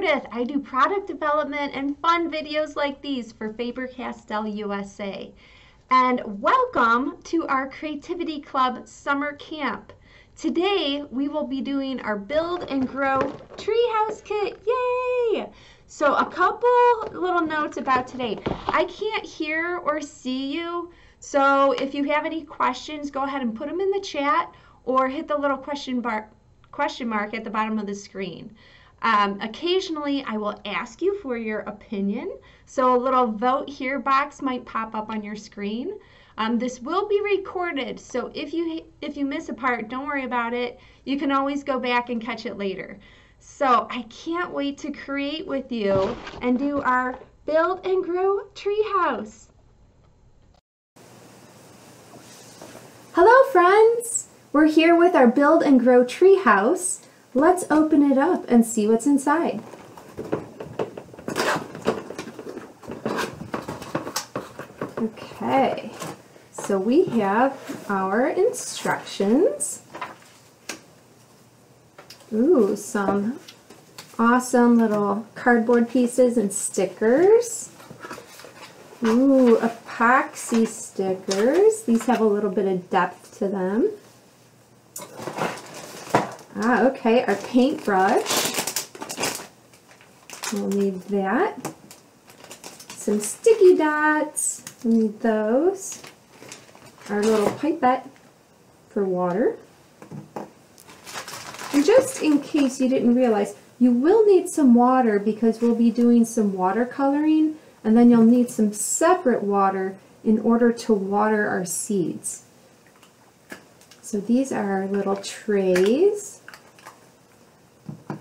Meredith. I do product development and fun videos like these for Faber-Castell USA. And welcome to our Creativity Club Summer Camp. Today we will be doing our Build and Grow Treehouse Kit. Yay! So a couple little notes about today. I can't hear or see you, so if you have any questions, go ahead and put them in the chat or hit the little question mark at the bottom of the screen. Occasionally I will ask you for your opinion, so a little vote here box might pop up on your screen. This will be recorded, so if you miss a part, don't worry about it. You can always go back and catch it later. So I can't wait to create with you and do our Build and Grow Treehouse. Hello friends! We're here with our Build and Grow Treehouse. Let's open it up and see what's inside. Okay. So we have our instructions. Ooh, some awesome little cardboard pieces and stickers. Ooh, epoxy stickers. These have a little bit of depth to them. Ah, okay, our paintbrush. We'll need that. Some sticky dots. We need those. Our little pipette for water. And just in case you didn't realize, you will need some water because we'll be doing some watercoloring, and then you'll need some separate water in order to water our seeds. So these are our little trays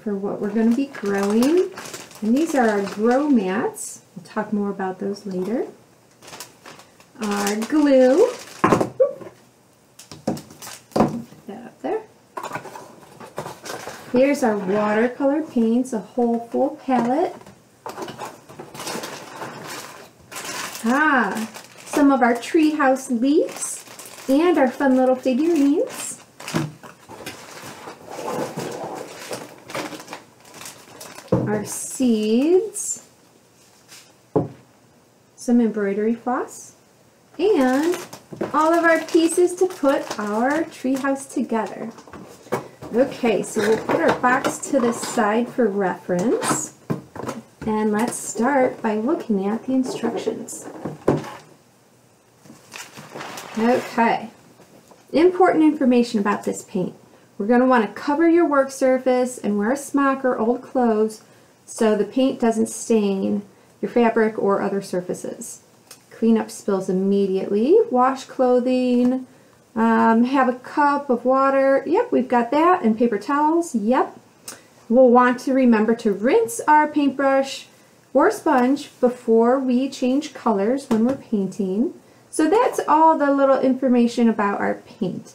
for what we're going to be growing. And these are our grow mats. We'll talk more about those later. Our glue. Here's our watercolor paints, a whole full palette. Ah, some of our treehouse leaves and our fun little figurines. Our seeds, some embroidery floss, and all of our pieces to put our treehouse together. Okay, so we'll put our box to the side for reference, and let's start by looking at the instructions. Okay, important information about this paint. We're going to want to cover your work surface and wear a smock or old clothes so the paint doesn't stain your fabric or other surfaces. Clean up spills immediately. Wash clothing. Have a cup of water. Yep, we've got that. And paper towels. Yep. We'll want to remember to rinse our paintbrush or sponge before we change colors when we're painting. So that's all the little information about our paint.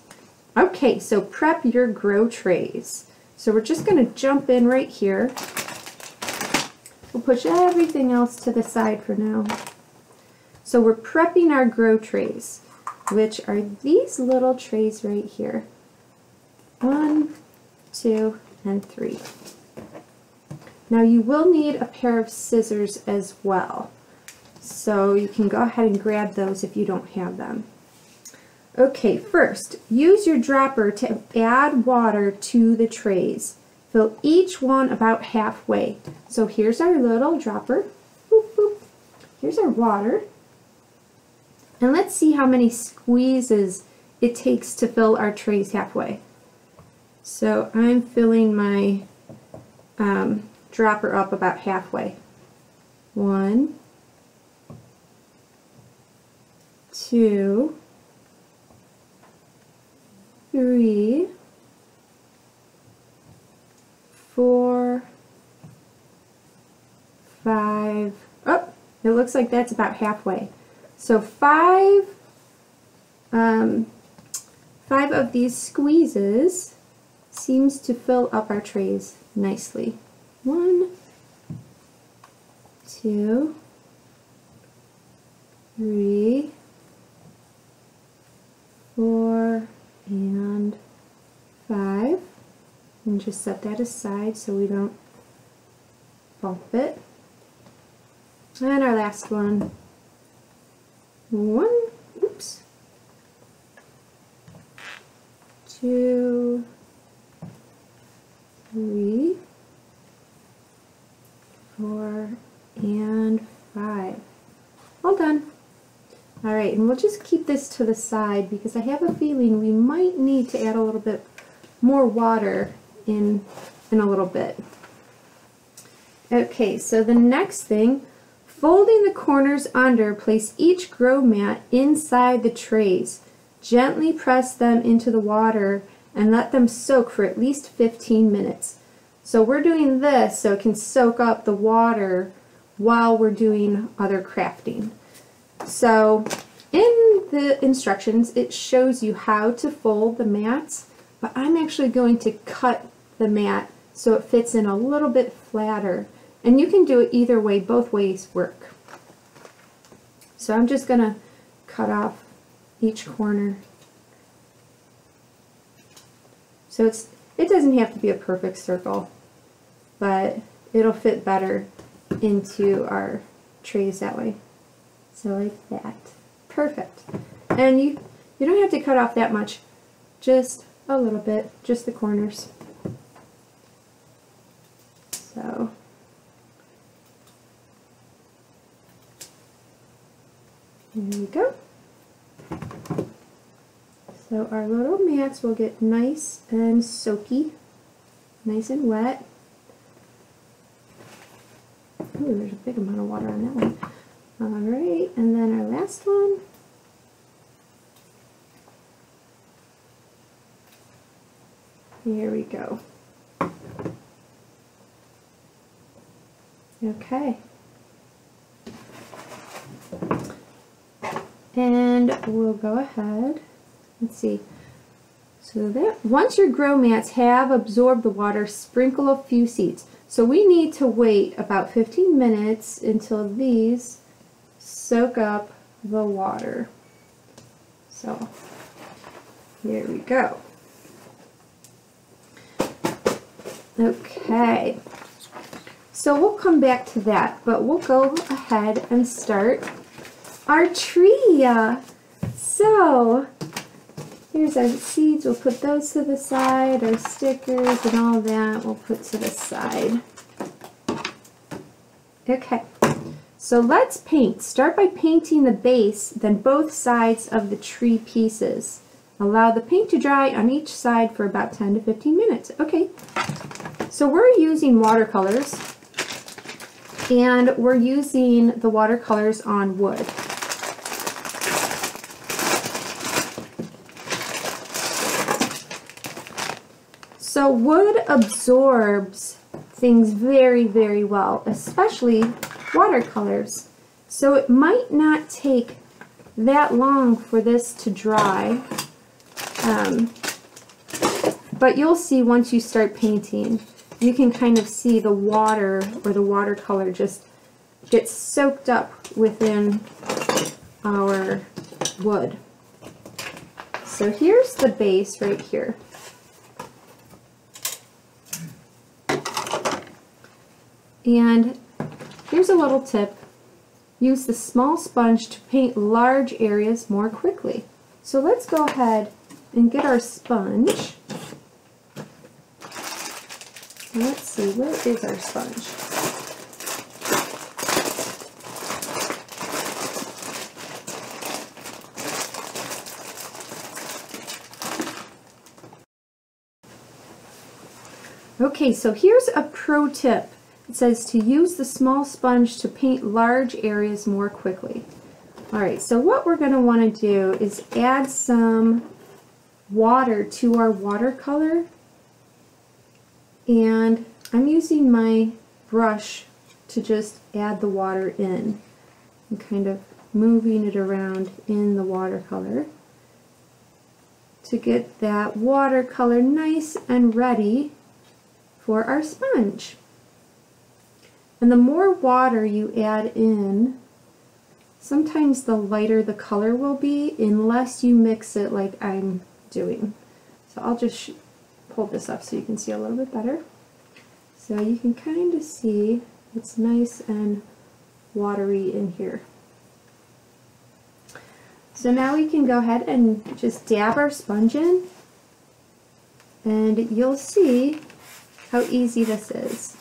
Okay, so prep your grow trays. So we're just going to jump in right here. We'll push everything else to the side for now. So we're prepping our grow trays, which are these little trays right here. 1, 2, and 3. Now you will need a pair of scissors as well. So you can go ahead and grab those if you don't have them. Okay, first, use your dropper to add water to the trays. Fill each one about halfway. So here's our little dropper. Boop, boop. Here's our water. And let's see how many squeezes it takes to fill our trays halfway. So I'm filling my dropper up about halfway. 1, 2, 3, 4, 5. Oh, it looks like that's about halfway. So five of these squeezes seems to fill up our trays nicely. 1, 2, 3, 4, and 5. And just set that aside so we don't pulpit. And our last one. One, oops. Two, three, four, and five. All done. All right, and we'll just keep this to the side because I have a feeling we might need to add a little bit more water in a little bit. Okay, so the next thing, folding the corners under, place each grow mat inside the trays. Gently press them into the water and let them soak for at least 15 minutes. So we're doing this so it can soak up the water while we're doing other crafting. So in the instructions it shows you how to fold the mats, but I'm actually going to cut the mat so it fits in a little bit flatter, and you can do it either way, both ways work. So I'm just going to cut off each corner. So it doesn't have to be a perfect circle, but it'll fit better into our trays that way. So like that. Perfect. And you don't have to cut off that much, just a little bit, just the corners. So there we go. So our little mats will get nice and soaky, nice and wet. Oh, there's a big amount of water on that one. All right, and then our last one. Here we go. Okay. And we'll go ahead, let's see. So that once your grow mats have absorbed the water, sprinkle a few seeds. So we need to wait about 15 minutes until these soak up the water. So here we go. Okay, so we'll come back to that, but we'll go ahead and start our tree. So here's our seeds, we'll put those to the side, our stickers and all that we'll put to the side. Okay. So let's paint. Start by painting the base, then both sides of the tree pieces. Allow the paint to dry on each side for about 10 to 15 minutes. Okay, so we're using watercolors, and we're using the watercolors on wood. So wood absorbs things very, very well, especially watercolors, so it might not take that long for this to dry, but you'll see once you start painting you can kind of see the water or the watercolor just gets soaked up within our wood. So here's the base right here. And here's a little tip. Use the small sponge to paint large areas more quickly. So let's go ahead and get our sponge. Let's see, where is our sponge? Okay, so here's a pro tip. It says to use the small sponge to paint large areas more quickly. All right, so what we're going to want to do is add some water to our watercolor. And I'm using my brush to just add the water in. I'm kind of moving it around in the watercolor to get that watercolor nice and ready for our sponge. And the more water you add in, sometimes the lighter the color will be, unless you mix it like I'm doing. So I'll just pull this up so you can see a little bit better. So you can kind of see It's nice and watery in here. So now we can go ahead and just dab our sponge in, and you'll see how easy this is.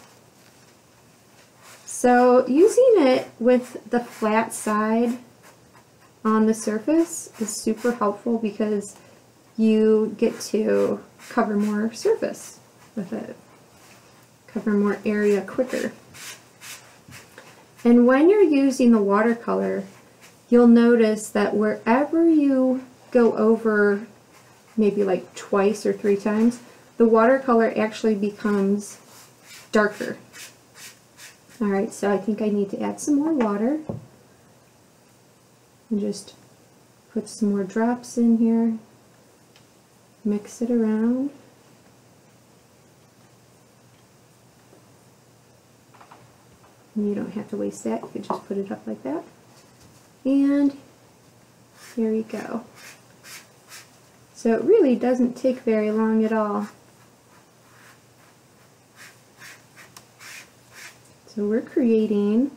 So using it with the flat side on the surface is super helpful because you get to cover more surface with it, cover more area quicker. And when you're using the watercolor, you'll notice that wherever you go over, maybe like twice or three times, the watercolor actually becomes darker. All right, so I think I need to add some more water and just put some more drops in here, mix it around. And you don't have to waste that, you could just put it up like that. And there you go. So it really doesn't take very long at all. So we're creating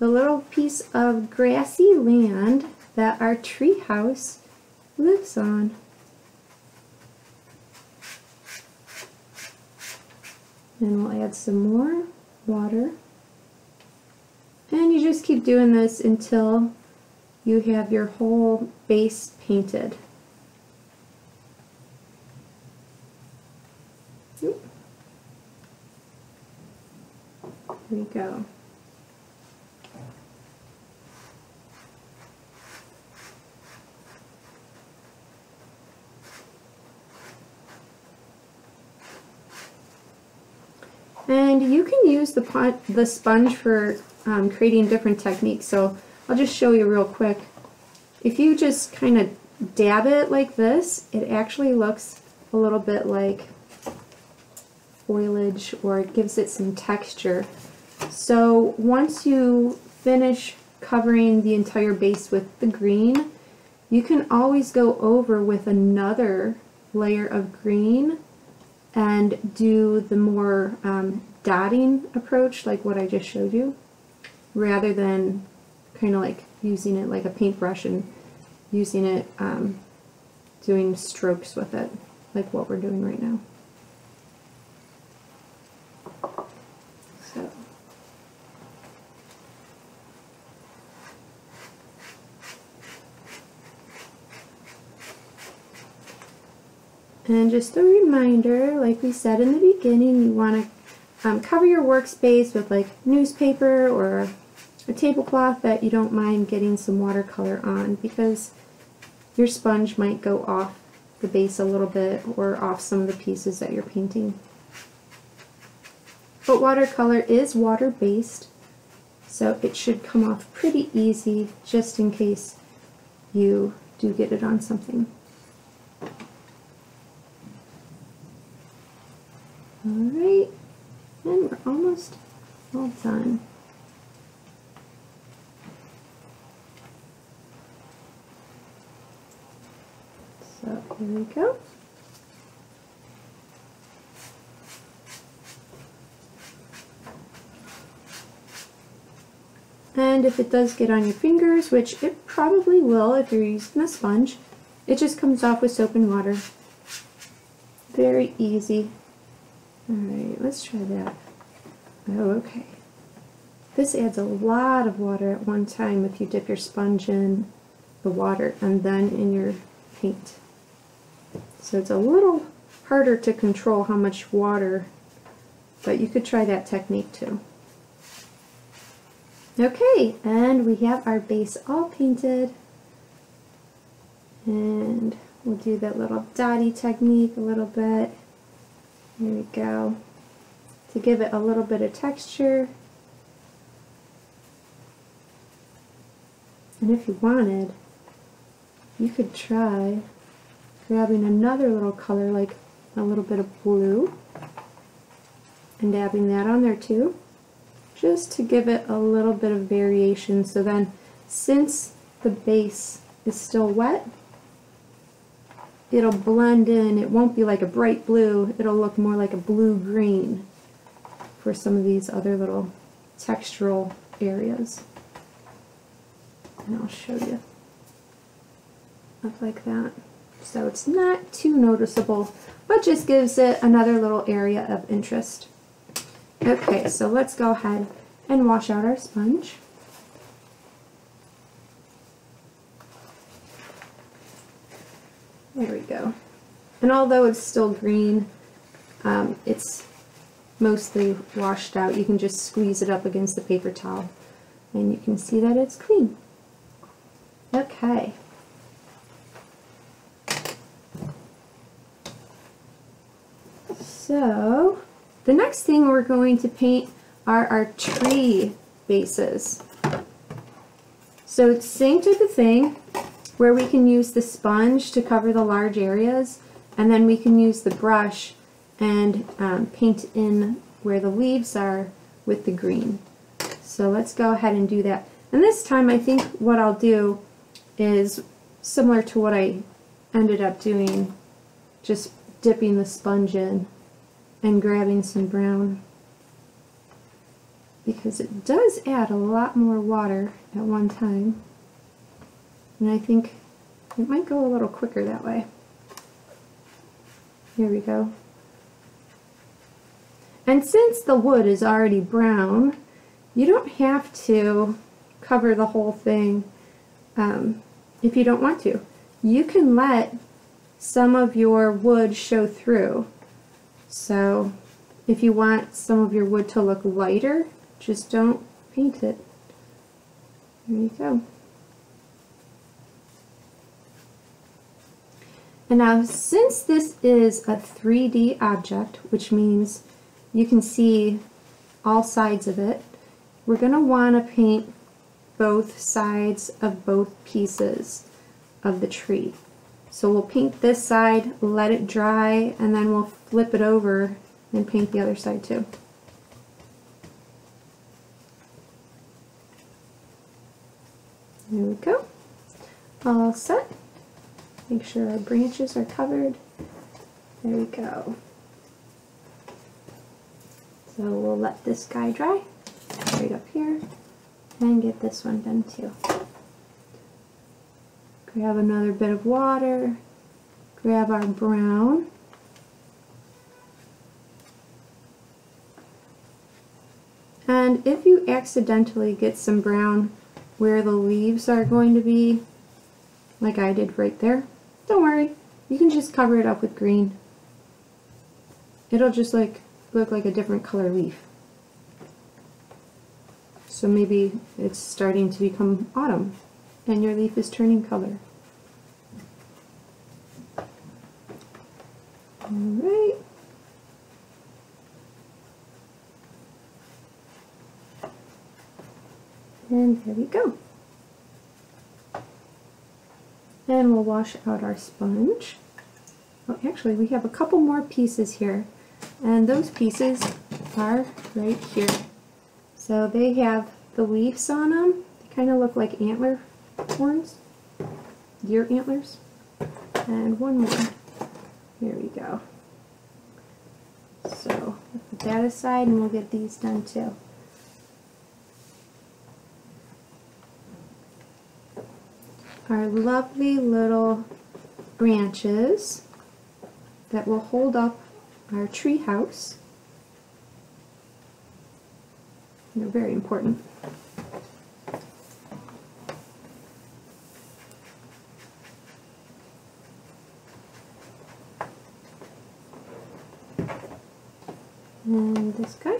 the little piece of grassy land that our treehouse lives on. And we'll add some more water. And you just keep doing this until you have your whole base painted. Oop. There you go. And you can use the sponge for creating different techniques. So I'll just show you real quick. If you just kind of dab it like this, it actually looks a little bit like foliage, or it gives it some texture. So once you finish covering the entire base with the green, you can always go over with another layer of green and do the more dotting approach like what I just showed you, rather than kind of like using it like a paintbrush and using it, doing strokes with it, like what we're doing right now. So. And just a reminder, like we said in the beginning, you want to cover your workspace with like newspaper or a tablecloth that you don't mind getting some watercolor on, because your sponge might go off the base a little bit or off some of the pieces that you're painting. But watercolor is water-based, so it should come off pretty easy, just in case you do get it on something. All right, and we're almost all done. So here we go. And if it does get on your fingers, which it probably will if you're using a sponge, it just comes off with soap and water. Very easy. All right, let's try that. Oh, okay. This adds a lot of water at one time if you dip your sponge in the water and then in your paint. So it's a little harder to control how much water, but you could try that technique too. Okay, and we have our base all painted. And we'll do that little dotty technique a little bit. There we go. To give it a little bit of texture. And if you wanted, you could try grabbing another little color, like a little bit of blue, and dabbing that on there too, just to give it a little bit of variation. So then, since the base is still wet, it'll blend in. It won't be like a bright blue, it'll look more like a blue-green for some of these other little textural areas. And I'll show you up like that. So it's not too noticeable, but just gives it another little area of interest. Okay, so let's go ahead and wash out our sponge. There we go. And although it's still green, it's mostly washed out. You can just squeeze it up against the paper towel and you can see that it's clean. Okay. So the next thing we're going to paint are our tree bases. So it's the same type of thing where we can use the sponge to cover the large areas, and then we can use the brush and paint in where the leaves are with the green. So let's go ahead and do that. And this time I think what I'll do is similar to what I ended up doing, just dipping the sponge in and grabbing some brown, because it does add a lot more water at one time, and I think it might go a little quicker that way. Here we go. And since the wood is already brown, you don't have to cover the whole thing if you don't want to. You can let some of your wood show through. So if you want some of your wood to look lighter, just don't paint it. There you go. And now since this is a 3D object, which means you can see all sides of it, we're going to want to paint both sides of both pieces of the tree. So we'll paint this side, let it dry, and then we'll flip it over and paint the other side too. There we go. All set. Make sure our branches are covered. There we go. So we'll let this guy dry right up here and get this one done too. Grab another bit of water, grab our brown. And if you accidentally get some brown where the leaves are going to be, like I did right there, don't worry, you can just cover it up with green. It'll just like look like a different color leaf. So maybe it's starting to become autumn and your leaf is turning color. All right. And there we go. And we'll wash out our sponge. Oh, actually, we have a couple more pieces here. And those pieces are right here. So they have the leaves on them. They kind of look like antler horns, deer antlers. And one more. There we go. So we'll put that aside and we'll get these done too. Our lovely little branches that will hold up our tree house. They're very important. And this guy.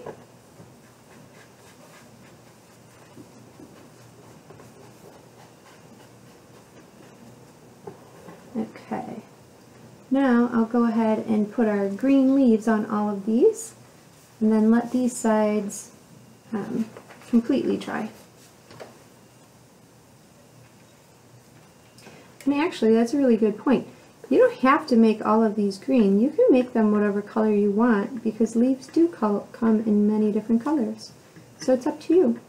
Okay, now I'll go ahead and put our green leaves on all of these and then let these sides completely dry. And actually, that's a really good point. You don't have to make all of these green. You can make them whatever color you want because leaves do come in many different colors. So it's up to you.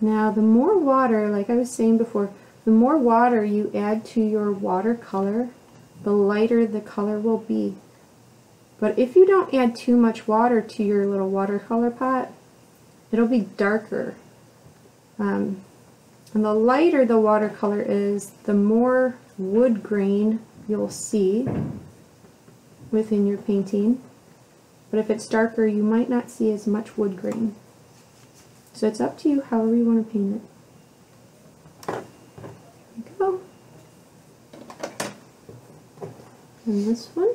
Now the more water, like I was saying before, The more water you add to your watercolor, the lighter the color will be. But if you don't add too much water to your little watercolor pot, it'll be darker. And the lighter the watercolor is, the more wood grain you'll see within your painting. But if it's darker, you might not see as much wood grain. So it's up to you however you want to paint it. And this one.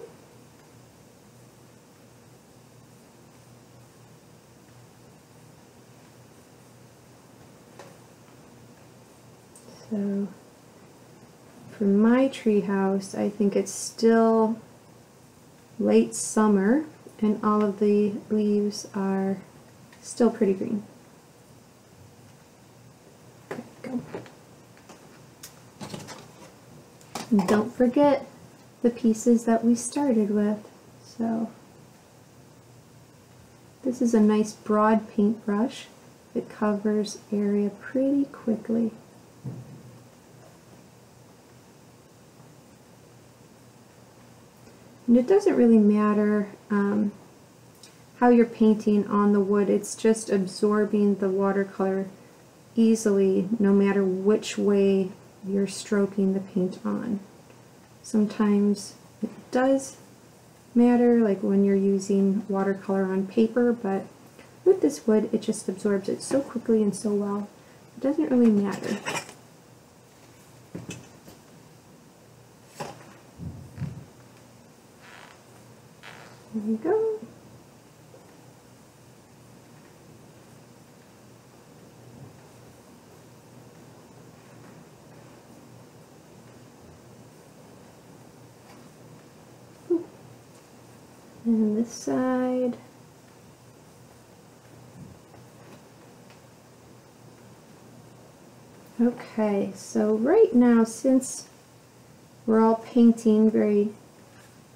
So for my treehouse, I think it's still late summer and all of the leaves are still pretty green. There we go. And don't forget the pieces that we started with. So this is a nice broad paintbrush that covers area pretty quickly. And it doesn't really matter how you're painting on the wood, it's just absorbing the watercolor easily no matter which way you're stroking the paint on. Sometimes it does matter, like when you're using watercolor on paper, but with this wood, it just absorbs it so quickly and so well, it doesn't really matter. There we go. And this side. Okay, so right now, since we're all painting very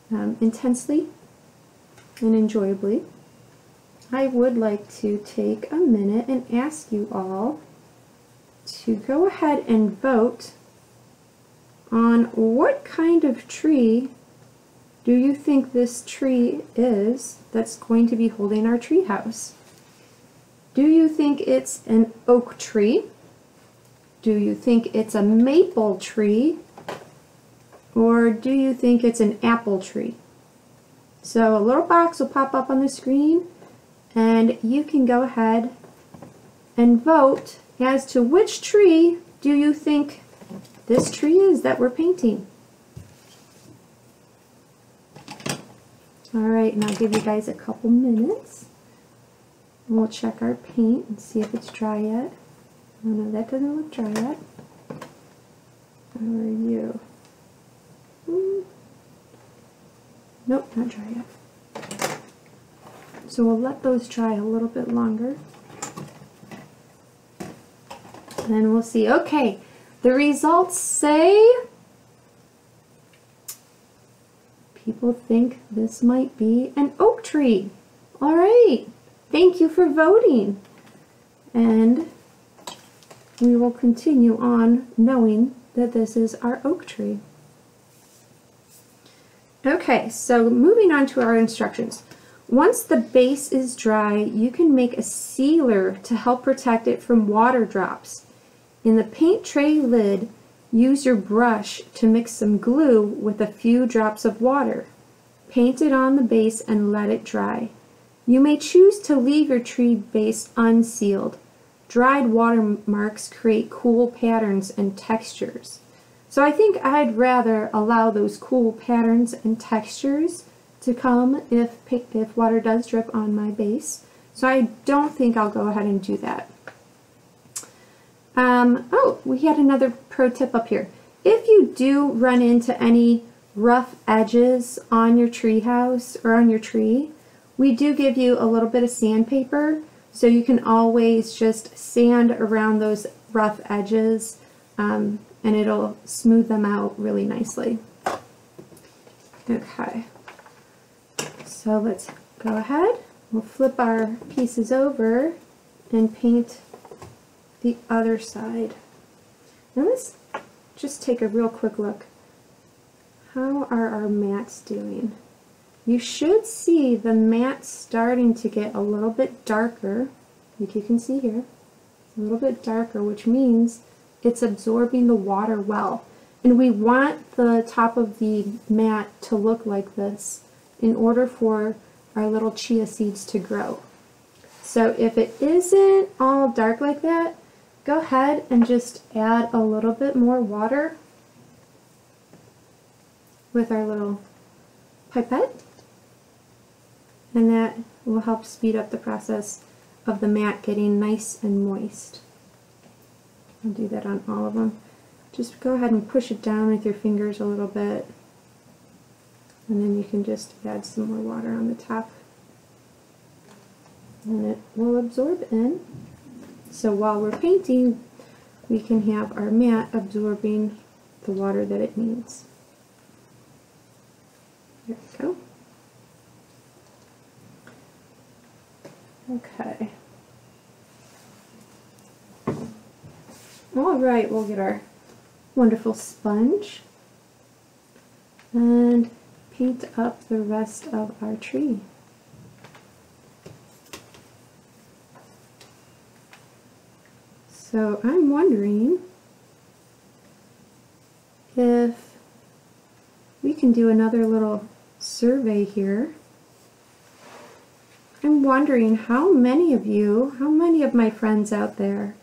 intensely and enjoyably, I would like to take a minute and ask you all to go ahead and vote on what kind of tree do you think this tree is that's going to be holding our treehouse? Do you think it's an oak tree? Do you think it's a maple tree? Or do you think it's an apple tree? So a little box will pop up on the screen and you can go ahead and vote as to which tree do you think this tree is that we're painting. Alright, and I'll give you guys a couple minutes, and we'll check our paint and see if it's dry yet. Oh no, that doesn't look dry yet. How are you? Nope, not dry yet. So we'll let those dry a little bit longer. And then we'll see. Okay, the results say people think this might be an oak tree. All right, thank you for voting. And we will continue on knowing that this is our oak tree. Okay, so moving on to our instructions. Once the base is dry, you can make a sealer to help protect it from water drops. In the paint tray lid, use your brush to mix some glue with a few drops of water. Paint it on the base and let it dry. You may choose to leave your tree base unsealed. Dried watermarks create cool patterns and textures. So I think I'd rather allow those cool patterns and textures to come if water does drip on my base. So I don't think I'll go ahead and do that. Oh, we had another pro tip up here. If you do run into any rough edges on your treehouse or on your tree, we do give you a little bit of sandpaper, so you can always just sand around those rough edges and it'll smooth them out really nicely. Okay, so let's go ahead. We'll flip our pieces over and paint the other side. Now this just take a real quick look. How are our mats doing? You should see the mats starting to get a little bit darker, like you can see here. It's a little bit darker, which means it's absorbing the water well. And we want the top of the mat to look like this in order for our little chia seeds to grow. So if it isn't all dark like that, go ahead and just add a little bit more water with our little pipette, and that will help speed up the process of the mat getting nice and moist. I'll do that on all of them. Just go ahead and push it down with your fingers a little bit, and then you can just add some more water on the top, and it will absorb in. So while we're painting, we can have our mat absorbing the water that it needs. There we go. Okay. All right, we'll get our wonderful sponge and paint up the rest of our tree. So I'm wondering if we can do another little survey here. I'm wondering how many of my friends out there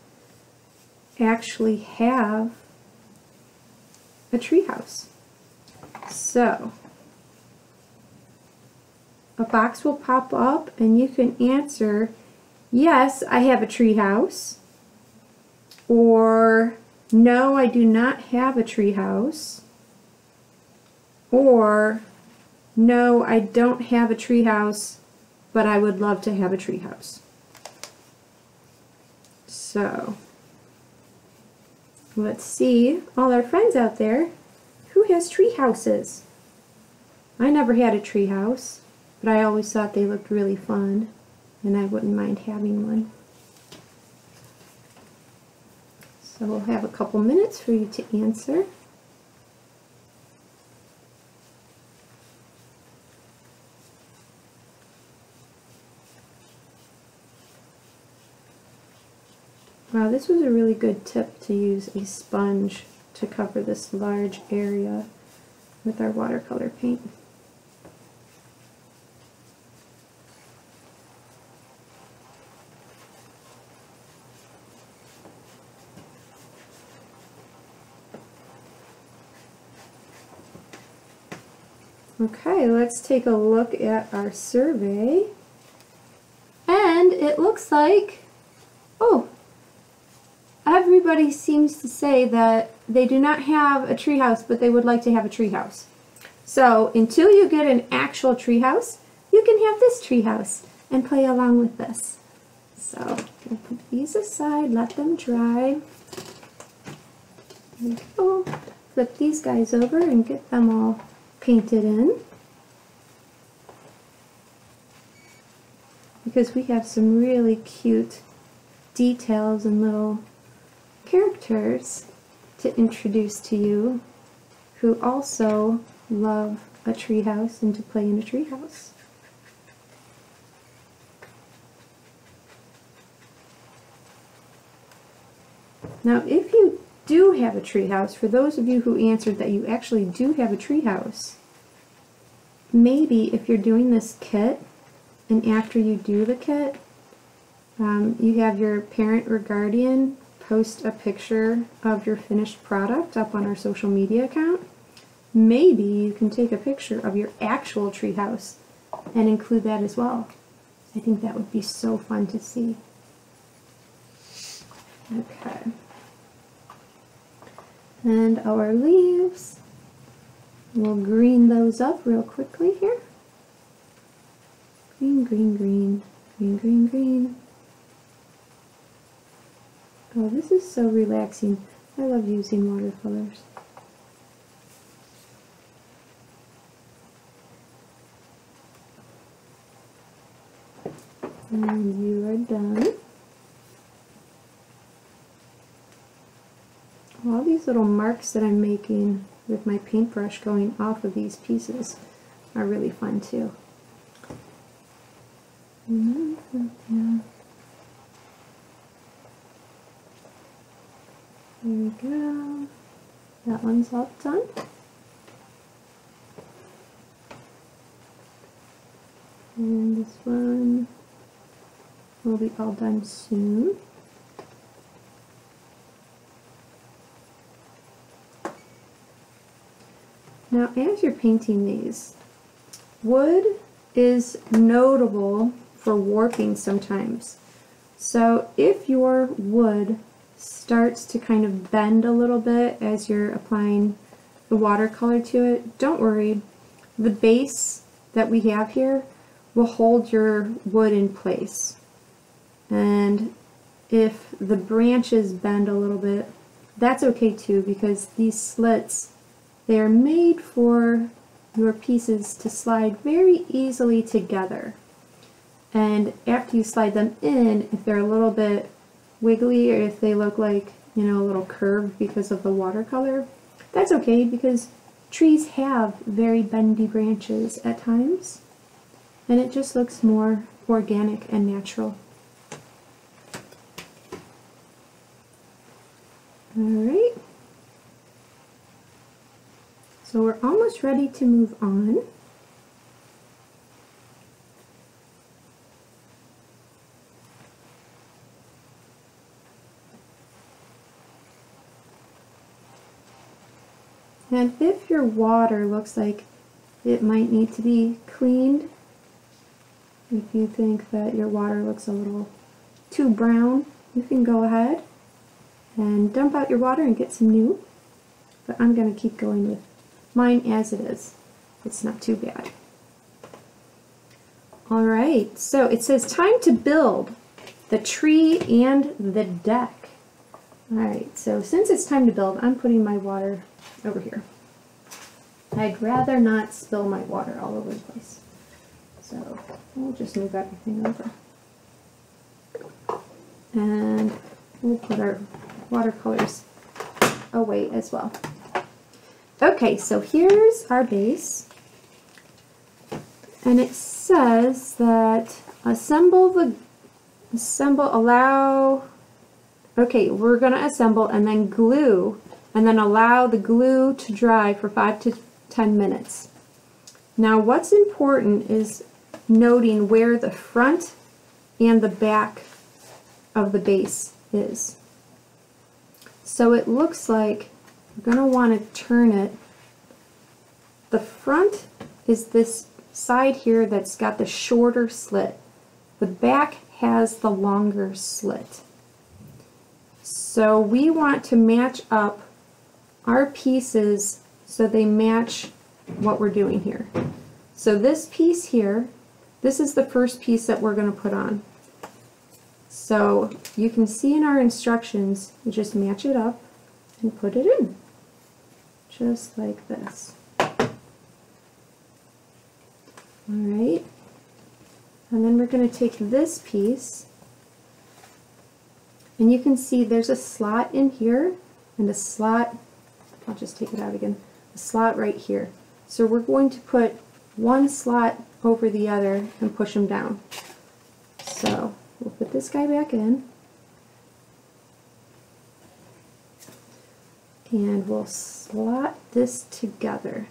actually have a treehouse. So a box will pop up and you can answer, yes, I have a treehouse, or no, I do not have a treehouse, or no, I don't have a treehouse, but I would love to have a treehouse. So let's see, all our friends out there, who has treehouses? I never had a treehouse, but I always thought they looked really fun, and I wouldn't mind having one. So we'll have a couple minutes for you to answer. Wow, this was a really good tip to use a sponge to cover this large area with our watercolor paint. Okay, let's take a look at our survey. And it looks like, oh, everybody seems to say that they do not have a treehouse, but they would like to have a treehouse. So until you get an actual treehouse, you can have this treehouse and play along with this. So we'll put these aside, let them dry. There we go. Flip these guys over and get them all painted in, because we have some really cute details and little characters to introduce to you who also love a treehouse and to play in a treehouse. Now, if you do have a treehouse, for those of you who answered that you actually do have a treehouse, maybe if you're doing this kit, and after you do the kit, you have your parent or guardian post a picture of your finished product up on our social media account, maybe you can take a picture of your actual treehouse and include that as well. I think that would be so fun to see. Okay. And our leaves, we'll green those up real quickly here. Green, green, green, green, green, green. Oh, this is so relaxing. I love using watercolors. And you are done. all these little marks that I'm making with my paintbrush going off of these pieces are really fun too. There we go. That one's all done. And this one will be all done soon. Now, as you're painting these, wood is notable for warping sometimes. So if your wood starts to kind of bend a little bit as you're applying the watercolor to it, don't worry. The base that we have here will hold your wood in place. And if the branches bend a little bit, that's okay too, because these slits, they are made for your pieces to slide very easily together. And after you slide them in, if they're a little bit wiggly or if they look like, you know, a little curved because of the watercolor, that's okay, because trees have very bendy branches at times, and it just looks more organic and natural. Alright, so we're almost ready to move on. And if your water looks like it might need to be cleaned, if you think that your water looks a little too brown, you can go ahead and dump out your water and get some new. But I'm going to keep going with mine as it is. It's not too bad. Alright, so it says time to build the tree and the deck. Alright, so since it's time to build, I'm putting my water over here. I'd rather not spill my water all over the place. So we'll just move everything over. And we'll put our watercolors away as well. Okay, so here's our base. And it says that okay, we're going to assemble and then glue, and then allow the glue to dry for 5 to 10 minutes. Now, what's important is noting where the front and the back of the base is. So it looks like we're going to want to turn it. The front is this side here that's got the shorter slit. The back has the longer slit. So we want to match up our pieces so they match what we're doing here. So this piece here, this is the first piece that we're going to put on. So you can see in our instructions, you just match it up and put it in, just like this. Alright, and then we're going to take this piece. And you can see there's a slot in here and a slot, I'll just take it out again, a slot right here. So we're going to put one slot over the other and push them down. So we'll put this guy back in. And we'll slot this together,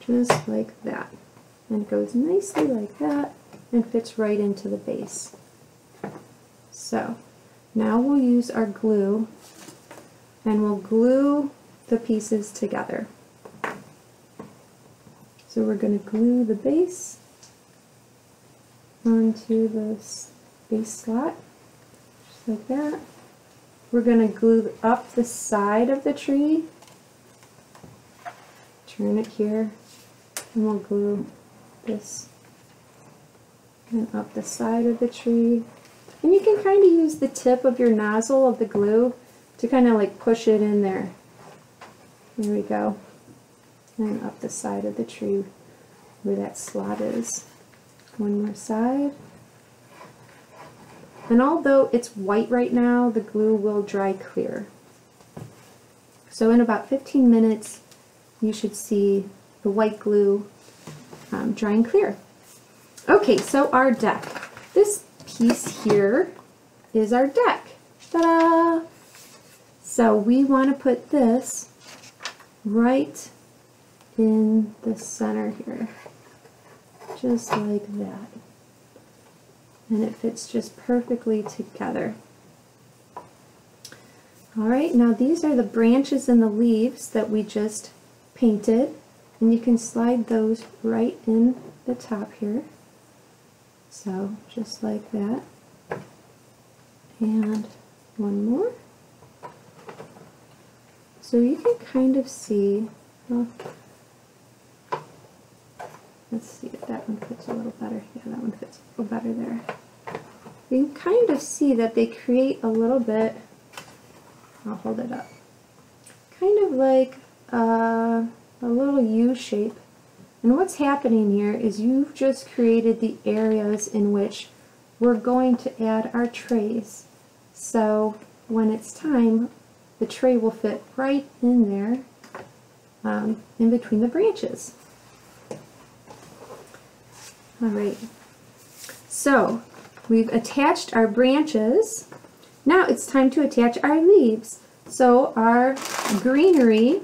just like that. And it goes nicely like that and fits right into the base. So now we'll use our glue and we'll glue the pieces together. So we're going to glue the base onto this base slot, just like that. We're going to glue up the side of the tree, turn it here, and we'll glue this and up the side of the tree. And you can kind of use the tip of your nozzle of the glue to kind of like push it in there. There we go. And up the side of the tree where that slot is. One more side. And although it's white right now, the glue will dry clear. So in about 15 minutes, you should see the white glue dry and clear. Okay, so our deck. This piece here is our deck. Ta-da! So we want to put this right in the center here, just like that. And it fits just perfectly together. All right, now these are the branches and the leaves that we just painted, and you can slide those right in the top here. So just like that. And one more. So you can kind of see, well, let's see if that one fits a little better. Yeah, that one fits a little better there. You can kind of see that they create a little bit, I'll hold it up, kind of like a little U shape. And what's happening here is you've just created the areas in which we're going to add our trays. So when it's time, the tray will fit right in there, in between the branches. All right, so we've attached our branches. Now it's time to attach our leaves. So our greenery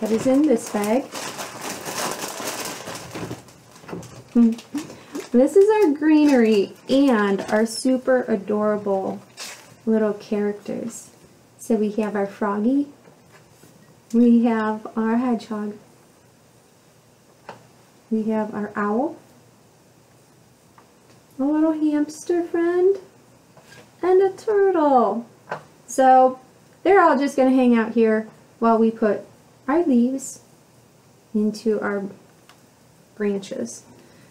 that is in this bag, this is our greenery and our super adorable little characters. So we have our froggy, we have our hedgehog, we have our owl, a little hamster friend, and a turtle. So they're all just going to hang out here while we put our leaves into our branches.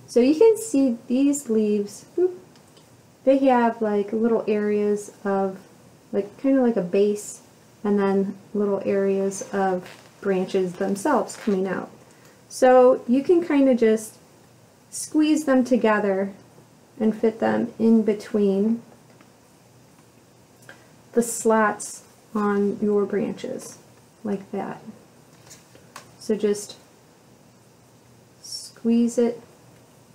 So you can see these leaves, they have like little areas of, like kind of like a base, and then little areas of branches themselves coming out. So you can kind of just squeeze them together and fit them in between the slots on your branches, like that. So just squeeze it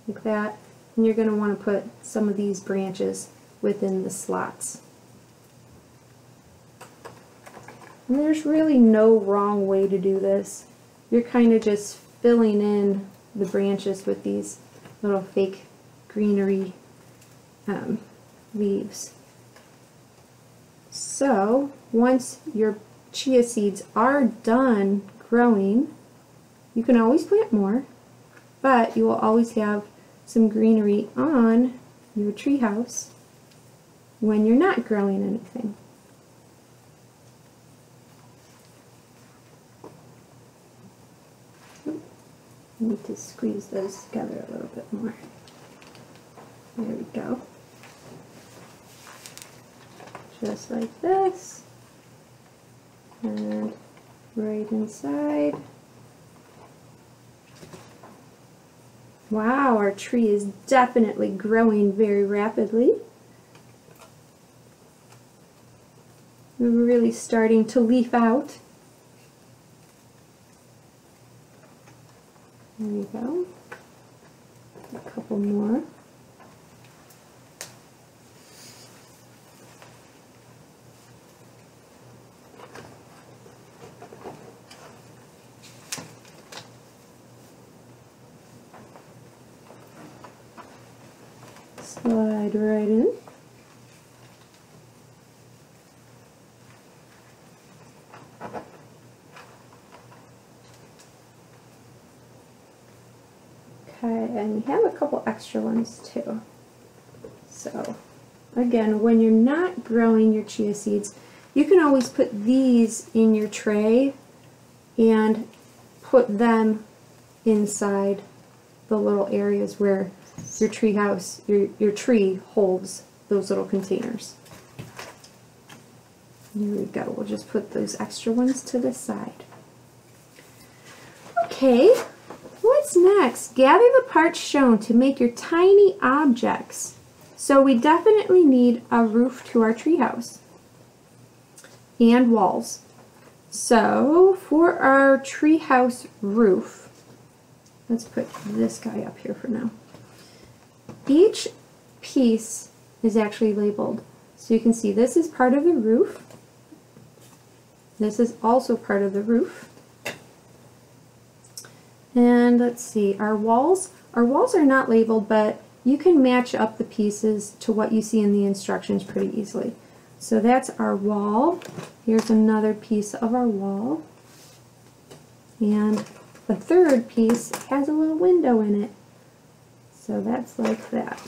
like that, and you're going to want to put some of these branches within the slots. And there's really no wrong way to do this. You're kind of just filling in the branches with these little fake greenery leaves. So once your chia seeds are done growing, you can always plant more, but you will always have some greenery on your treehouse when you're not growing anything. I need to squeeze those together a little bit more. There we go. Just like this, and right inside. Wow, our tree is definitely growing very rapidly. We're really starting to leaf out. There we go. A couple more. Slide right in. Okay, and we have a couple extra ones too. So again, when you're not growing your chia seeds, you can always put these in your tray and put them inside the little areas where your treehouse, your tree holds those little containers. There we go. We'll just put those extra ones to the side. Okay, what's next? Gather the parts shown to make your tiny objects. So we definitely need a roof to our treehouse and walls. So for our treehouse roof, let's put this guy up here for now. Each piece is actually labeled. So you can see this is part of the roof. This is also part of the roof. And let's see, our walls. Our walls are not labeled, but you can match up the pieces to what you see in the instructions pretty easily. So that's our wall. Here's another piece of our wall. And the third piece has a little window in it. So that's like that.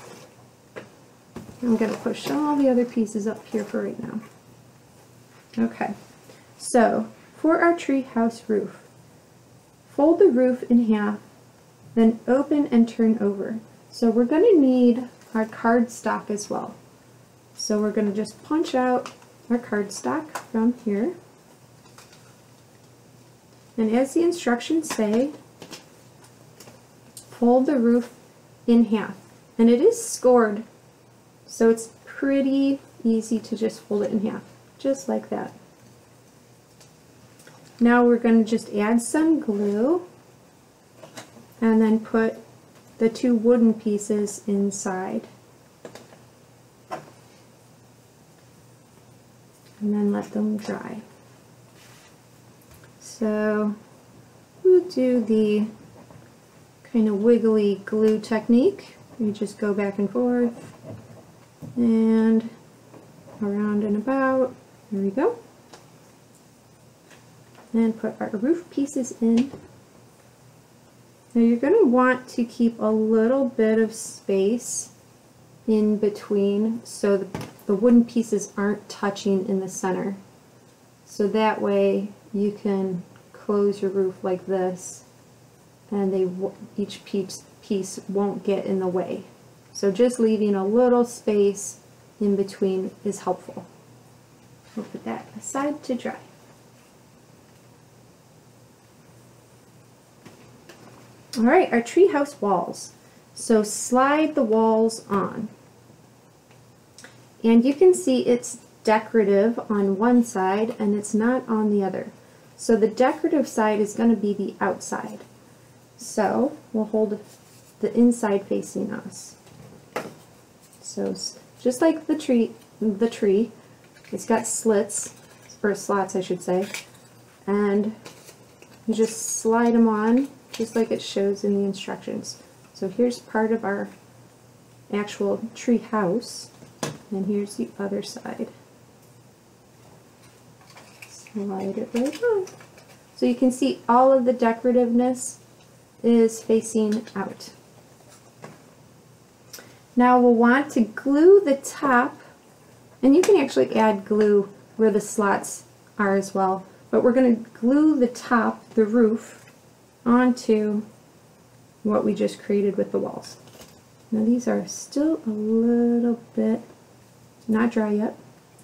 I'm going to push all the other pieces up here for right now. Okay, so for our treehouse roof, fold the roof in half, then open and turn over. So we're going to need our cardstock as well. So we're going to just punch out our cardstock from here. And as the instructions say, fold the roof in half. And it is scored, so it's pretty easy to just fold it in half, just like that. Now we're going to just add some glue and then put the two wooden pieces inside. And then let them dry. So we'll do the kind of wiggly glue technique. You just go back and forth and around and about. There we go. And put our roof pieces in. Now you're going to want to keep a little bit of space in between so the wooden pieces aren't touching in the center. So that way you can close your roof like this and each piece won't get in the way. So just leaving a little space in between is helpful. We'll put that aside to dry. All right, our treehouse walls. So slide the walls on. And you can see it's decorative on one side and it's not on the other. So the decorative side is going to be the outside. So we'll hold the inside facing us. So just like the tree, it's got slits, or slots I should say, and you just slide them on just like it shows in the instructions. So here's part of our actual tree house, and here's the other side. Slide it right on. So you can see all of the decorativeness is facing out. Now we'll want to glue the top, and you can actually add glue where the slots are as well, but we're going to glue the top, the roof, onto what we just created with the walls. Now these are still a little bit not dry yet,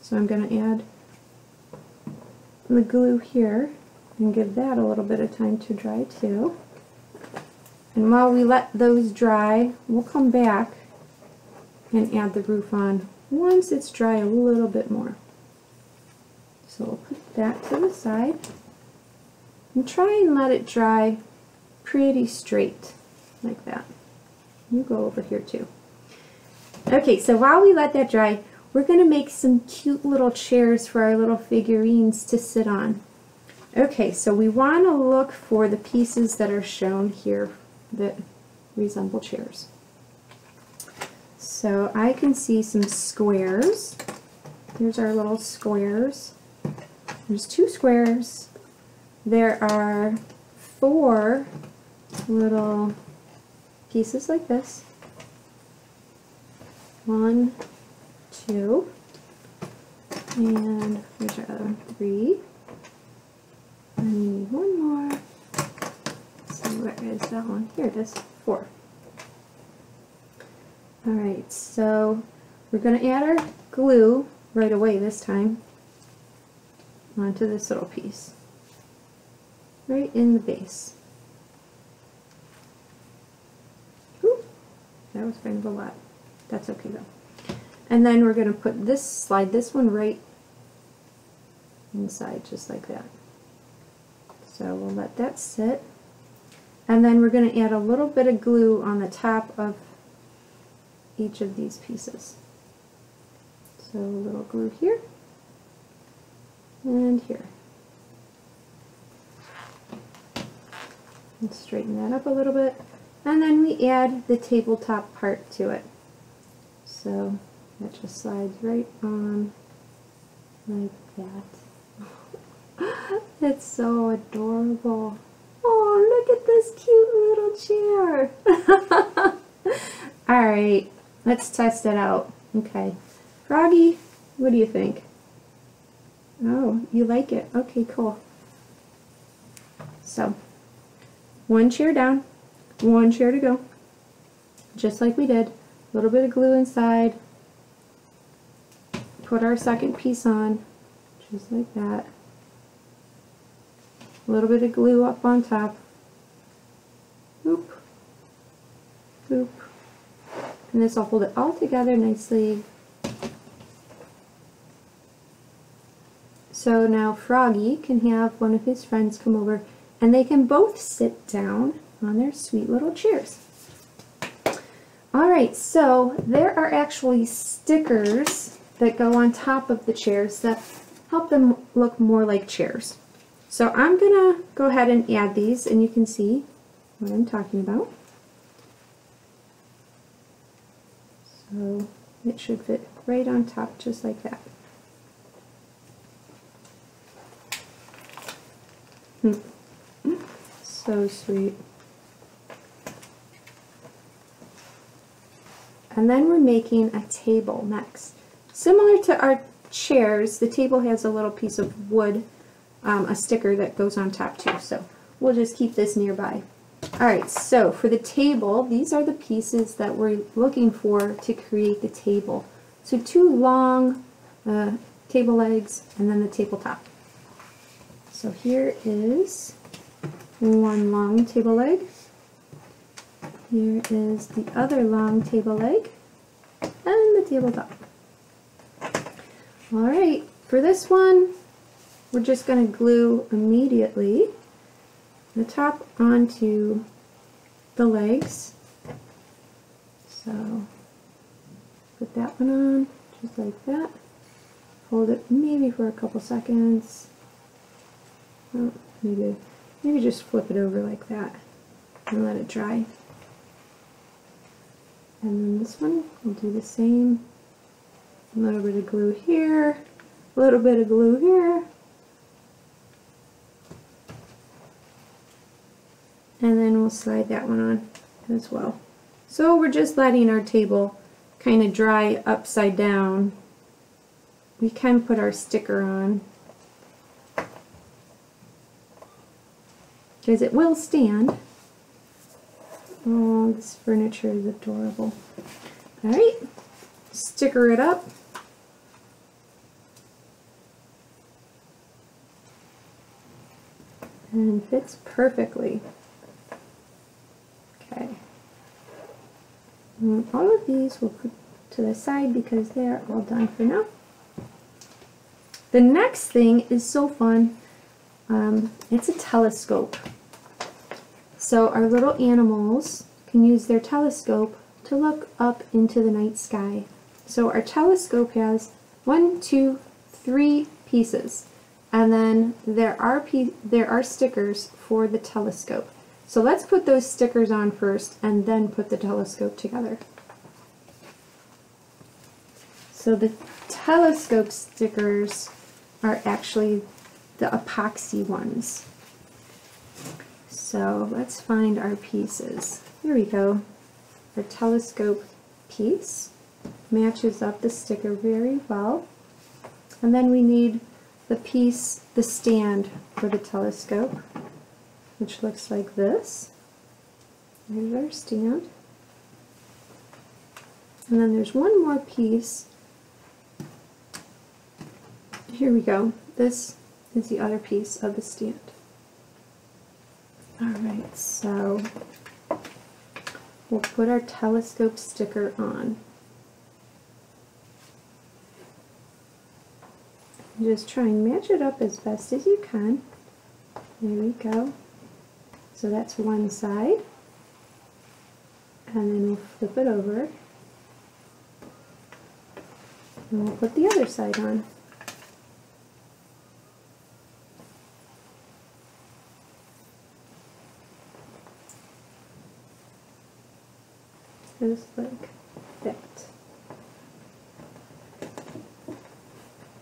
so I'm going to add the glue here and give that a little bit of time to dry too. And while we let those dry, we'll come back and add the roof on once it's dry a little bit more. So we'll put that to the side. And try and let it dry pretty straight, like that. You go over here too. Okay, so while we let that dry, we're going to make some cute little chairs for our little figurines to sit on. Okay, so we want to look for the pieces that are shown here that resemble chairs. So I can see some squares. Here's our little squares. There's two squares. There are four little pieces like this. 1, 2, and here's our other one, 3. And we need one more. So where is that one? Here it is, 4. All right, so we're going to add our glue right away this time onto this little piece, right in the base. Ooh, that was kind of a lot. That's okay though. And then we're going to slide this one right inside, just like that. So we'll let that sit. And then we're going to add a little bit of glue on the top of each of these pieces. So a little glue here and here. And straighten that up a little bit. And then we add the tabletop part to it. So that just slides right on like that. It's so adorable. Oh, look at this cute little chair. All right, let's test it out. Okay, Froggy, what do you think? Oh, you like it. Okay, cool. So, one chair down, one chair to go, just like we did. A little bit of glue inside. Put our second piece on, just like that. A little bit of glue up on top. Boop, boop. And this will hold it all together nicely. So now Froggy can have one of his friends come over and they can both sit down on their sweet little chairs. Alright, so there are actually stickers that go on top of the chairs that help them look more like chairs. So I'm gonna go ahead and add these, and you can see what I'm talking about. So it should fit right on top, just like that. So sweet. And then we're making a table next. Similar to our chairs, the table has a little piece of wood, a sticker that goes on top too, so we'll just keep this nearby. Alright, so for the table, these are the pieces that we're looking for to create the table. So two long table legs and then the tabletop. So here is one long table leg. Here is the other long table leg and the tabletop. Alright, for this one, we're just going to glue immediately the top onto the legs. So put that one on just like that. Hold it maybe for a couple seconds. Oh, maybe just flip it over like that and let it dry. And then this one, we'll do the same. A little bit of glue here, a little bit of glue here. And then we'll slide that one on as well. So we're just letting our table kind of dry upside down. We can put our sticker on because it will stand. Oh, this furniture is adorable. All right, sticker it up. And fits perfectly. And all of these we'll put to the side because they're all done for now. The next thing is so fun. It's a telescope. So our little animals can use their telescope to look up into the night sky. So our telescope has 1, 2, 3 pieces. And then there are stickers for the telescope. So let's put those stickers on first and then put the telescope together. So the telescope stickers are actually the epoxy ones. So let's find our pieces. Here we go. Our telescope piece matches up the sticker very well. And then we need the stand for the telescope, which looks like this. There's our stand. And then there's one more piece. Here we go. This is the other piece of the stand. Alright, so we'll put our telescope sticker on. Just try and match it up as best as you can. There you go. So that's one side. And then we'll flip it over. And we'll put the other side on. Just like that.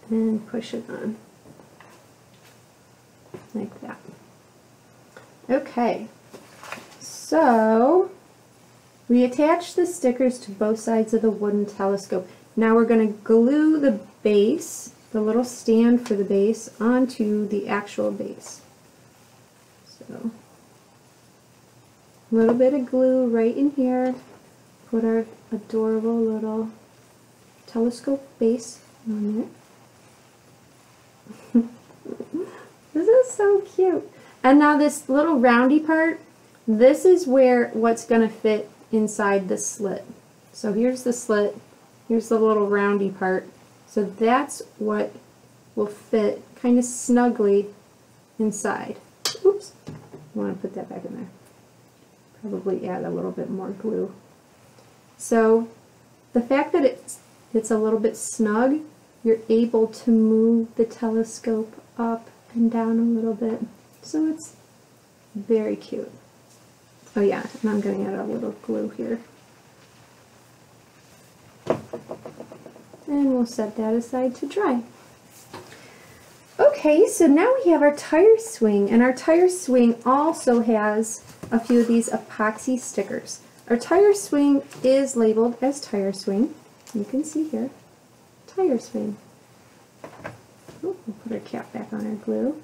And push it on. Like that. Okay, so we attach the stickers to both sides of the wooden telescope. Now we're going to glue the base, the little stand for the base, onto the actual base. So, a little bit of glue right in here. Put our adorable little telescope base on it. This is so cute. And now this little roundy part, this is where what's going to fit inside the slit. So here's the slit, here's the little roundy part. So that's what will fit kind of snugly inside. Oops, I want to put that back in there. Probably add a little bit more glue. So the fact that it's a little bit snug, you're able to move the telescope up and down a little bit. So it's very cute. Oh yeah, and I'm going to add a little glue here. And we'll set that aside to dry. Okay, so now we have our tire swing, and our tire swing also has a few of these epoxy stickers. Our tire swing is labeled as tire swing. You can see here, tire swing. Oh, we'll put our cap back on our glue.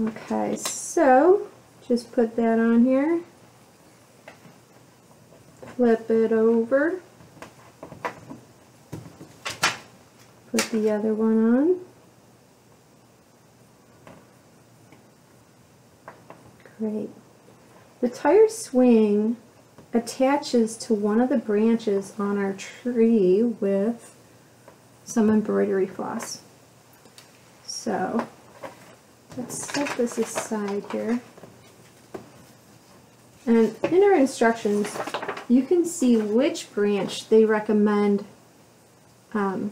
Okay, so just put that on here, flip it over, put the other one on. Great. The tire swing attaches to one of the branches on our tree with some embroidery floss. So let's set this aside here. And in our instructions, you can see which branch they recommend tying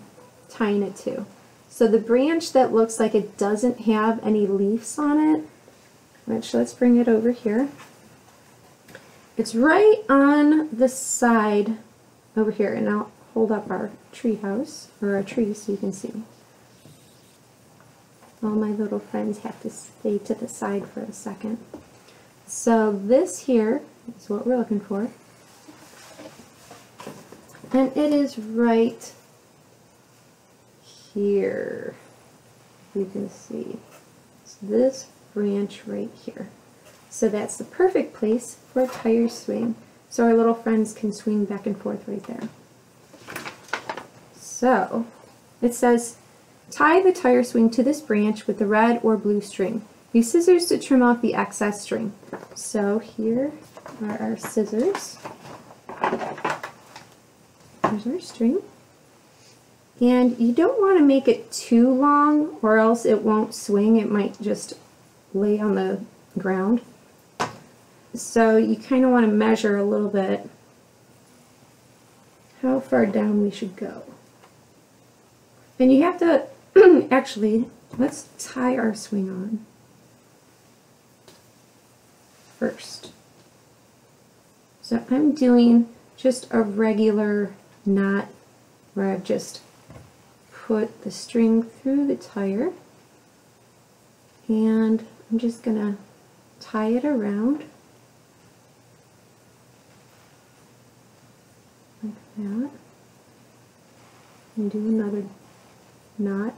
it to. So the branch that looks like it doesn't have any leaves on it, which let's bring it over here. It's right on the side over here, and I'll hold up our tree house, or our tree, so you can see. All my little friends have to stay to the side for a second. So this here is what we're looking for. And it is right here. You can see. It's this branch right here. So that's the perfect place for a tire swing. So our little friends can swing back and forth right there. So it says, tie the tire swing to this branch with the red or blue string. Use scissors to trim off the excess string. So here are our scissors. Here's our string. And you don't want to make it too long or else it won't swing. It might just lay on the ground. So you kind of want to measure a little bit how far down we should go. And you have to, actually, let's tie our swing on first. So I'm doing just a regular knot where I've just put the string through the tire and I'm just going to tie it around like that and do another knot,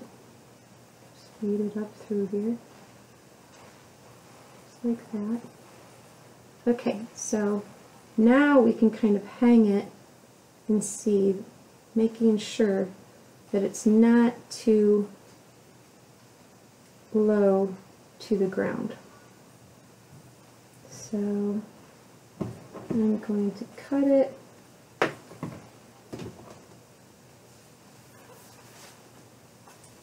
speed it up through here, just like that. Okay, so now we can kind of hang it and see, making sure that it's not too low to the ground. So I'm going to cut it.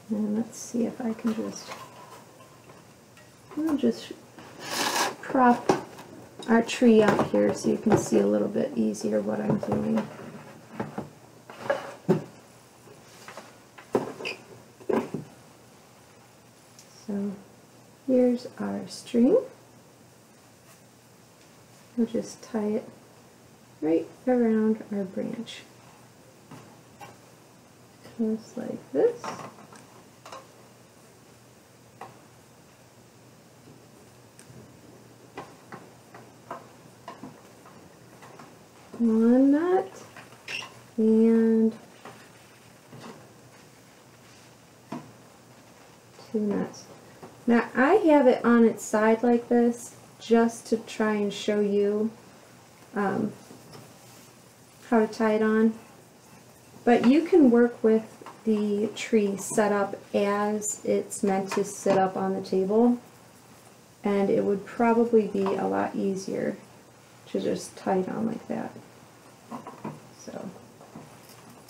And let's see if I can just We'll just prop our tree up here so you can see a little bit easier what I'm doing. So here's our string. We'll just tie it right around our branch. Just like this. One knot and two knots. Now I have it on its side like this just to try and show you how to tie it on. But you can work with the tree set up as it's meant to sit up on the table, and it would probably be a lot easier to just tie it on like that. So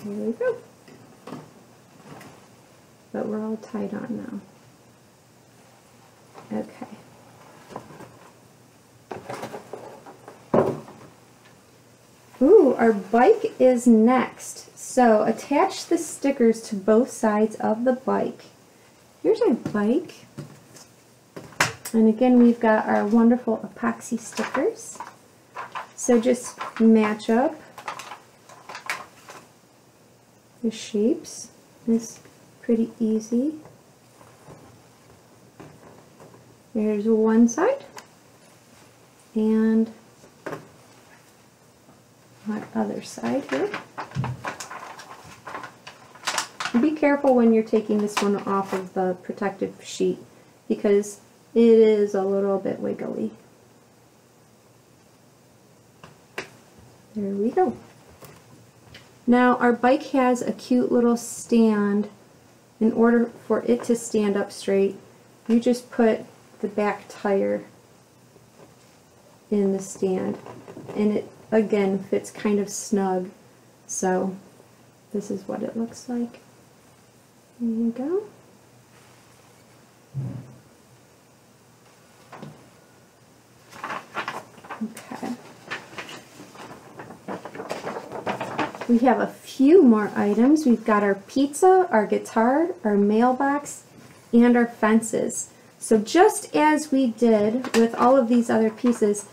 here we go. But we're all tied on now. Okay. Ooh, our bike is next. So attach the stickers to both sides of the bike. Here's our bike. And again, we've got our wonderful epoxy stickers. So just match up the shapes. It's pretty easy. There's one side. And our other side here. Be careful when you're taking this one off of the protective sheet because it is a little bit wiggly. There we go. Now our bike has a cute little stand. In order for it to stand up straight, you just put the back tire in the stand, and it again fits kind of snug. So this is what it looks like. There you go. Okay. We have a few more items. We've got our pizza, our guitar, our mailbox, and our fences. So just as we did with all of these other pieces,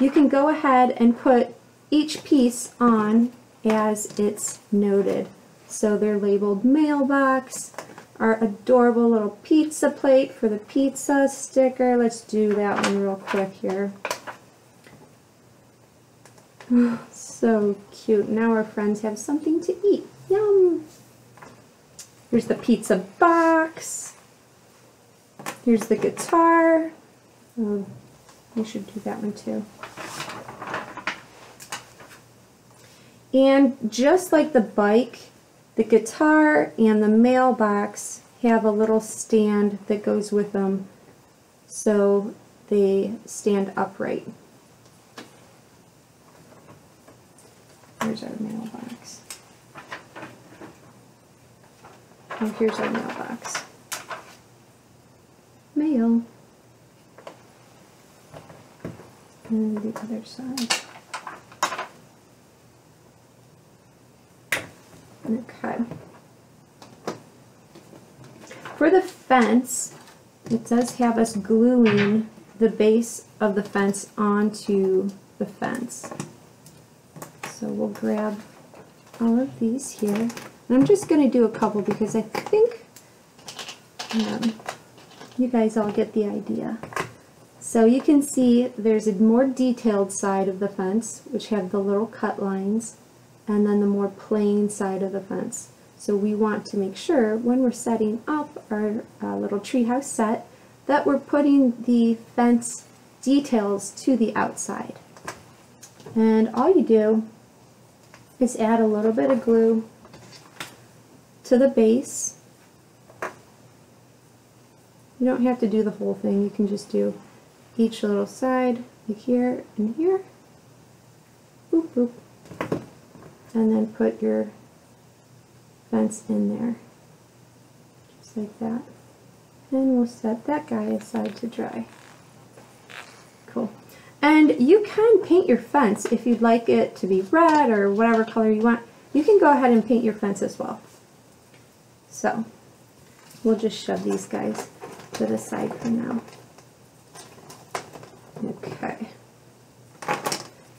you can go ahead and put each piece on as it's noted. So they're labeled mailbox, our adorable little pizza plate for the pizza sticker. Let's do that one real quick here. Oh, so cute. Now our friends have something to eat. Yum! Here's the pizza box. Here's the guitar. Oh, we should do that one too. And just like the bike, the guitar and the mailbox have a little stand that goes with them so they stand upright. Here's our mailbox. Oh, here's our mailbox. Mail. And the other side. Okay. For the fence, it does have us gluing the base of the fence onto the fence. So we'll grab all of these here. And I'm just going to do a couple because I think you guys all get the idea. So you can see there's a more detailed side of the fence, which have the little cut lines, and then the more plain side of the fence. So we want to make sure when we're setting up our little treehouse set that we're putting the fence details to the outside. And all you do is add a little bit of glue to the base. You don't have to do the whole thing, you can just do each little side, like here and here. Boop, boop. And then put your fence in there, just like that. And we'll set that guy aside to dry. Cool. And you can paint your fence if you'd like it to be red or whatever color you want. You can go ahead and paint your fence as well. So we'll just shove these guys to the side for now. Okay.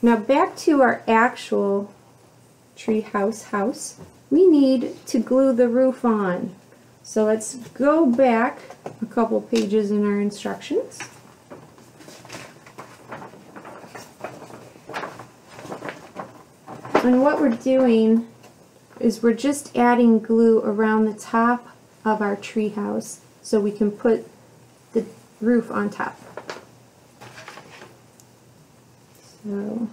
Now back to our actual treehouse house. We need to glue the roof on. So let's go back a couple pages in our instructions. And what we're doing is we're just adding glue around the top of our treehouse so we can put the roof on top. So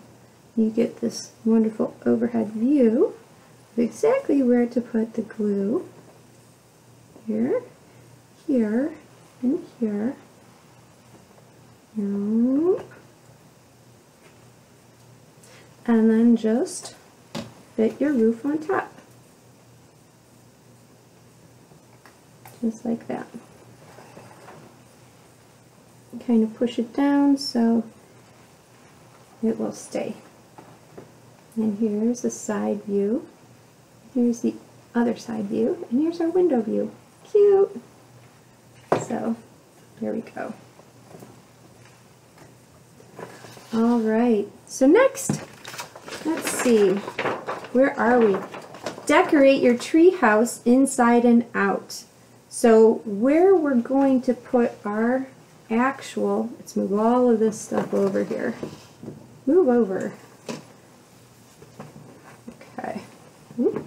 you get this wonderful overhead view of exactly where to put the glue. Here, here, and here. And then just fit your roof on top. Just like that. Kind of push it down so it will stay. And here's a side view. Here's the other side view. And here's our window view. Cute! So, there we go. Alright, so next, let's see. Where are we? Decorate your treehouse inside and out. So where we're going to put our actual, let's move all of this stuff over here. Move over. Okay. Oop.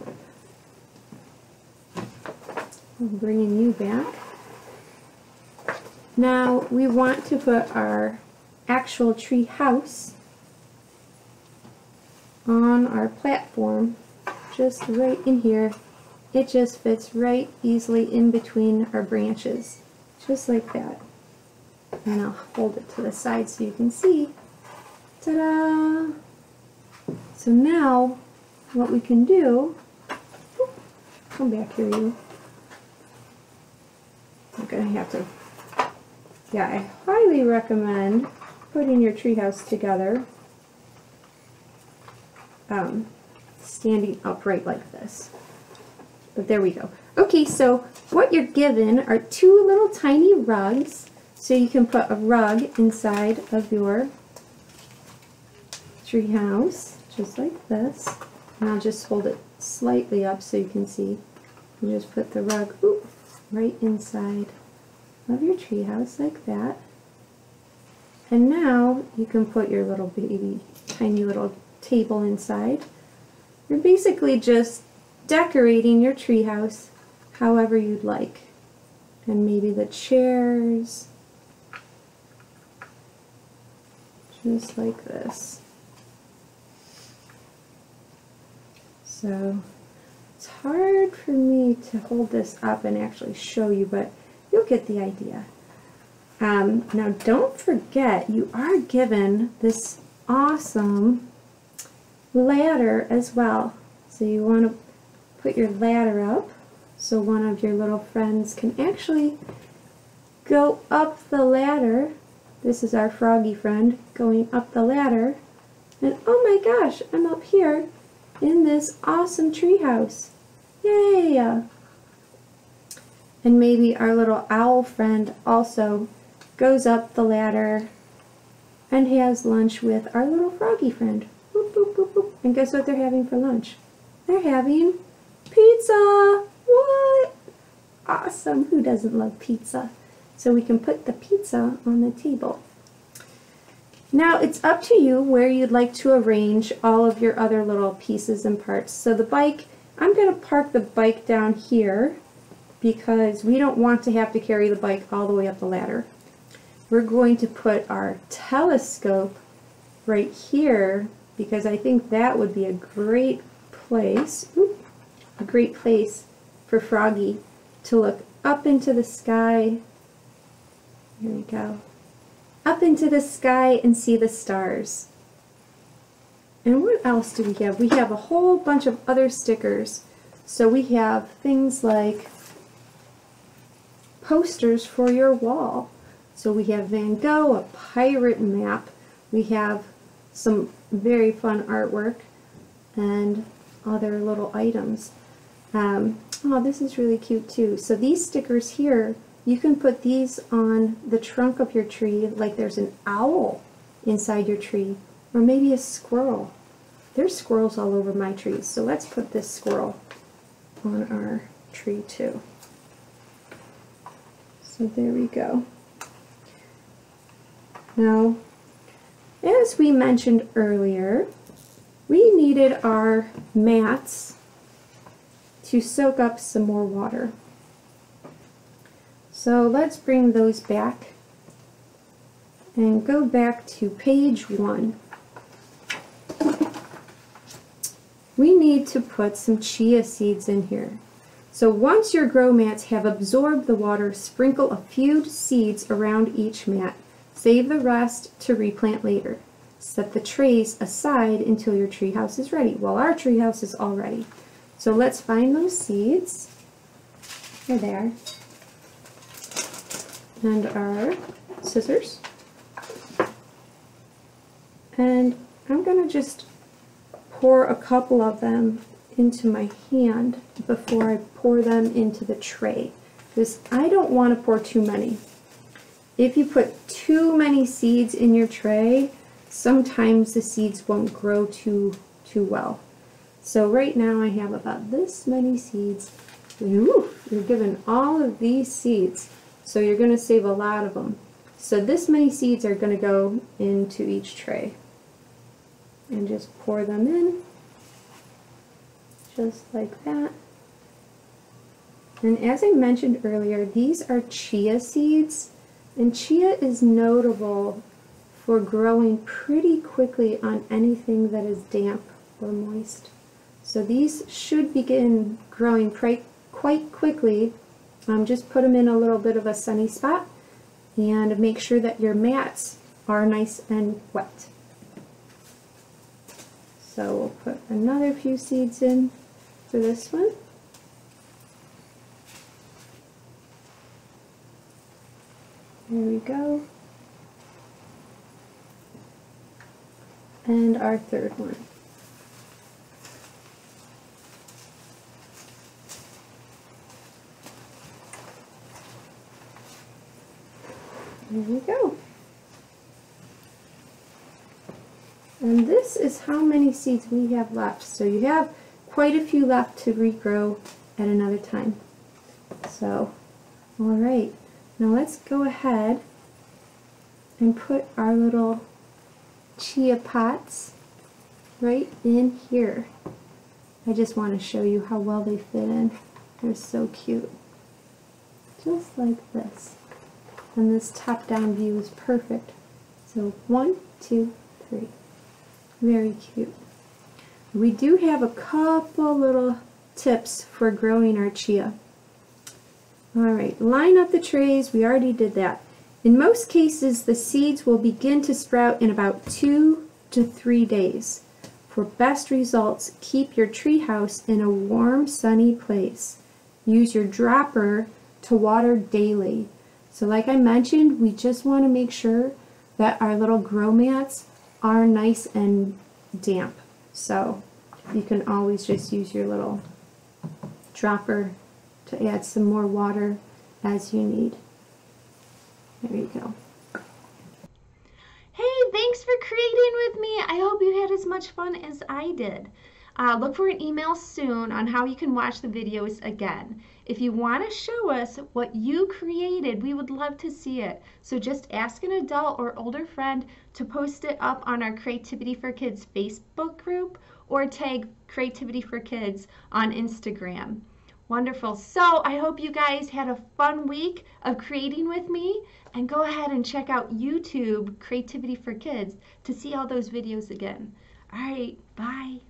I'm bringing you back. Now we want to put our actual treehouse on our platform, just right in here. It just fits right easily in between our branches, just like that. And I'll hold it to the side so you can see. Ta-da! So now, what we can do, come back here, you. I'm gonna have to, yeah, I highly recommend putting your treehouse together standing upright like this. But there we go. Okay, so what you're given are two little tiny rugs. So you can put a rug inside of your treehouse, just like this. And I'll just hold it slightly up so you can see. And just put the rug right inside of your treehouse, like that. And now you can put your little baby, tiny little table inside. You're basically just decorating your treehouse however you'd like. And maybe the chairs, just like this. So it's hard for me to hold this up and actually show you, but you'll get the idea. Now don't forget, you are given this awesome ladder as well. So you want to put your ladder up so one of your little friends can actually go up the ladder. This is our froggy friend going up the ladder. And oh my gosh, I'm up here in this awesome treehouse. Yay! And maybe our little owl friend also goes up the ladder and has lunch with our little froggy friend. Boop, boop, boop, boop. And guess what they're having for lunch? They're having pizza! What? Awesome! Who doesn't love pizza? So we can put the pizza on the table. Now it's up to you where you'd like to arrange all of your other little pieces and parts. So the bike, I'm going to park the bike down here because we don't want to have to carry the bike all the way up the ladder. We're going to put our telescope right here because I think that would be a great place, a great place for Froggy to look up into the sky. Here we go. Up into the sky and see the stars. And what else do we have? We have a whole bunch of other stickers. So we have things like posters for your wall. So we have Van Gogh, a pirate map. We have some very fun artwork and other little items. Oh, this is really cute too. So these stickers here, you can put these on the trunk of your tree, like there's an owl inside your tree, or maybe a squirrel. There's squirrels all over my trees, so let's put this squirrel on our tree too. So there we go. Now, as we mentioned earlier, we needed our mats to soak up some more water. So let's bring those back and go back to page one. We need to put some chia seeds in here. So once your grow mats have absorbed the water, sprinkle a few seeds around each mat. Save the rest to replant later. Set the trays aside until your treehouse is ready. Well, our treehouse is all ready. So let's find those seeds. Here they are. And our scissors. And I'm gonna just pour a couple of them into my hand before I pour them into the tray, because I don't want to pour too many. If you put too many seeds in your tray, sometimes the seeds won't grow too well. So right now I have about this many seeds. Ooh, you're given all of these seeds, so you're going to save a lot of them. So this many seeds are going to go into each tray. And just pour them in, just like that. And as I mentioned earlier, these are chia seeds, and chia is notable for growing pretty quickly on anything that is damp or moist. So these should begin growing quite quickly. Just put them in a little bit of a sunny spot and make sure that your mats are nice and wet. So we'll put another few seeds in for this one. There we go. And our third one. There we go. And this is how many seeds we have left. So you have quite a few left to regrow at another time. So, all right. Now let's go ahead and put our little chia pots right in here. I just want to show you how well they fit in. They're so cute. Just like this. And this top-down view is perfect. So 1, 2, 3. Very cute. We do have a couple little tips for growing our chia. Alright, line up the trays. We already did that. In most cases, the seeds will begin to sprout in about 2 to 3 days. For best results, keep your treehouse in a warm, sunny place. Use your dropper to water daily. So like I mentioned, we just want to make sure that our little grow mats are nice and damp, so you can always just use your little dropper to add some more water as you need. There you go. Hey, thanks for creating with me. I hope you had as much fun as I did. Look for an email soon on how you can watch the videos again. If you want to show us what you created, we would love to see it. So just ask an adult or older friend to post it up on our Creativity for Kids Facebook group or tag Creativity for Kids on Instagram. Wonderful. So I hope you guys had a fun week of creating with me, and go ahead and check out YouTube Creativity for Kids to see all those videos again. All right, bye.